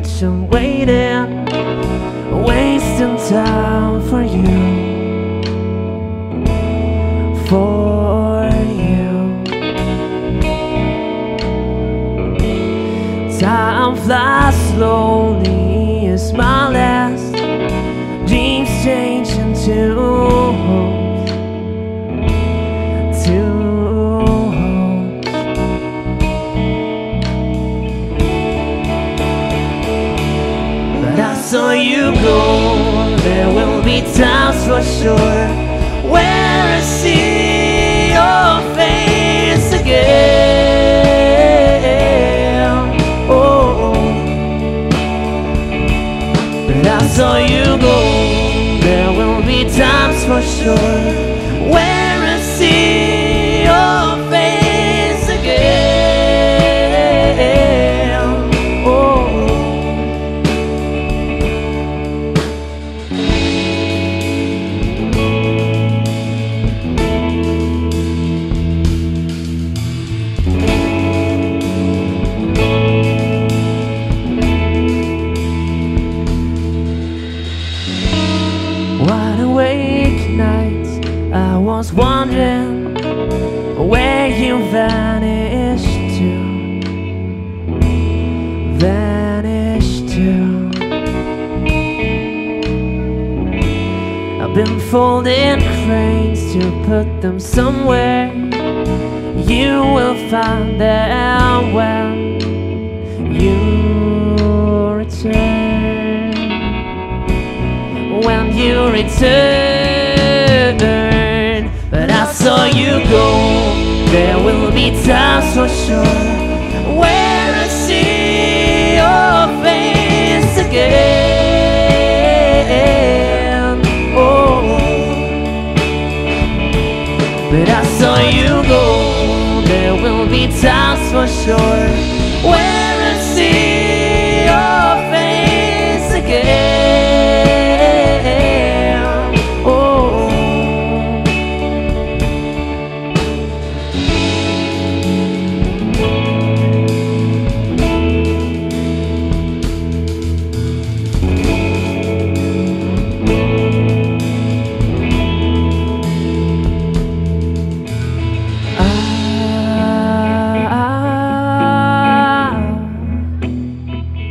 much I'm waiting, wasting time for you, for you. Time flies slowly as my last dreams change into hopes, So you go, there will be times for sure where I see your face again. Oh, but I saw you go, there will be times for sure where I see your face again. I was wondering where you vanished to, I've been folding cranes to put them somewhere. You will find out when you return, when you return. So you go, there will be times for sure where I see your face again. Oh, but I saw you go, there will be times for sure where I see your face again.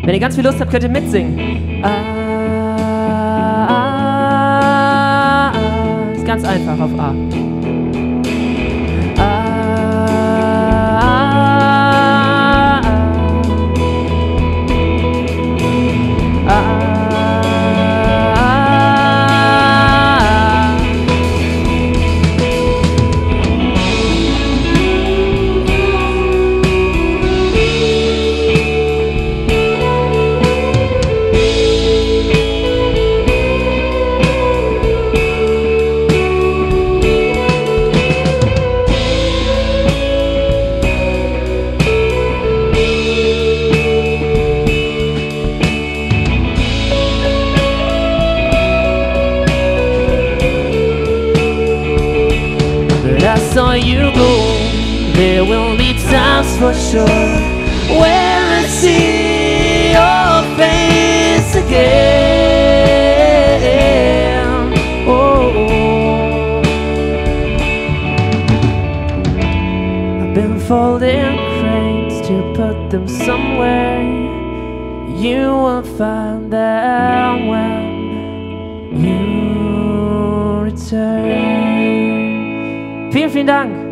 Wenn ihr ganz viel Lust habt, könnt ihr mitsingen. Ist ganz einfach auf A. So you go, there will be times for sure where I see your face again. Oh, I've been folding cranes to put them somewhere. You will find them when you return. Vielen, vielen Dank.